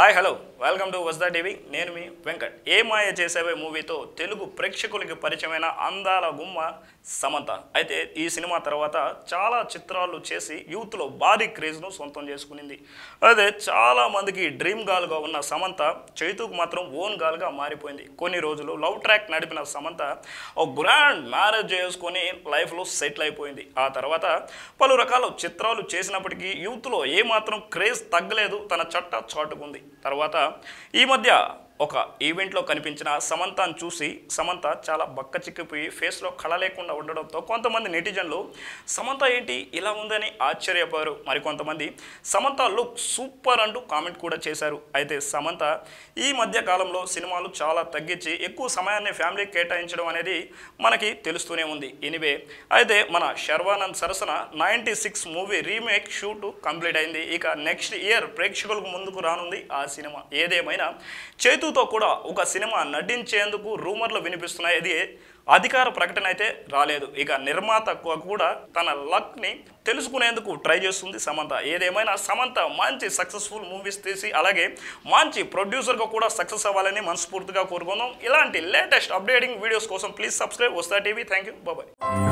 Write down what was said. hi hello welcome to Vasudha TV नेनु मी Venkat Ye Maaya Chesave movie तो तेलुगु प्रेक्षकुलकु परिचयमैन अंदाल गुम्मा समंता अयिते ई सिनेमा तर्वात चाला चित्रालु चेसी यूथ लो भारी क्रेज नु सोंतं चेसुकुनिंदी अदे चाला मंदिकी ड्रीम गर्ल गा उन्न समंता चैतुकु मात्रम ओन गर्ल गा मारिपोयिंदी कोन्नि रोजुलु लव ट्रैक नडिपिन समंता ओक ग्रांड म्यारेज चेसुकोनि लाइफ लो सेटल अयिपोयिंदी आ तर्वात पलु रकाल चित्रालु चेसिनप्पटिकी यूथ लो ए मात्रम क्रेज तग्गलेदु तन चट्ट चाटुकुंदी तर्वात ఈ మధ్య ఒక ఈవెంట్ లో కనిపించిన సమంతను చూసి సమంత చాలా బక్కచిక్కిపోయి ఫేస్ లో కళ లేకుండా ఉండడంతో కొంతమంది నెటిజన్లు సమంత ఏంటి ఇలా ఉందని ఆశ్చర్యపోయారు మరి కొంతమంది సమంత లుక్ సూపర్ అంటూ కామెంట్ కూడా చేశారు అయితే సమంత ఈ మధ్య కాలంలో సినిమాలు చాలా తగ్గించి ఎక్కువ సమయాన్ని ఫ్యామిలీకి కేటాయించడం అనేది మనకి తెలుస్తూనే ఉంది ఎనీవే అయితే మన శర్వానంద్ సరసన 96 మూవీ రీమేక్ షూట్ కంప్లీట్ అయింది ఇక నెక్స్ట్ ఇయర్ ప్రేక్షకులకు ముందుకు రానుంది ఆ సినిమా ఏదేమైనా చైతు तो ఒక సినిమా నటించేందుకు రూమర్లు వినిపిస్తున్నాయి ఇది అధికార ప్రకటన అయితే రాలేదు ఇక నిర్మాత కూడా తన లక్ ని తెలుసుకునేందుకు ట్రై చేస్తుంది సమంత ఏదేమైనా సమంత మంచి సక్సెస్ఫుల్ మూవీస్ తీసి అలాగే మంచి ప్రొడ్యూసర్ గా కూడా సక్సెస్ అవ్వాలని మనస్ఫూర్తిగా కోరుకుందాం ఇలాంటి లేటెస్ట్ అప్డేటింగ్ వీడియోస్ కోసం ప్లీజ్ సబ్స్క్రైబ్ వస్తా టీవీ థాంక్యూ బై బై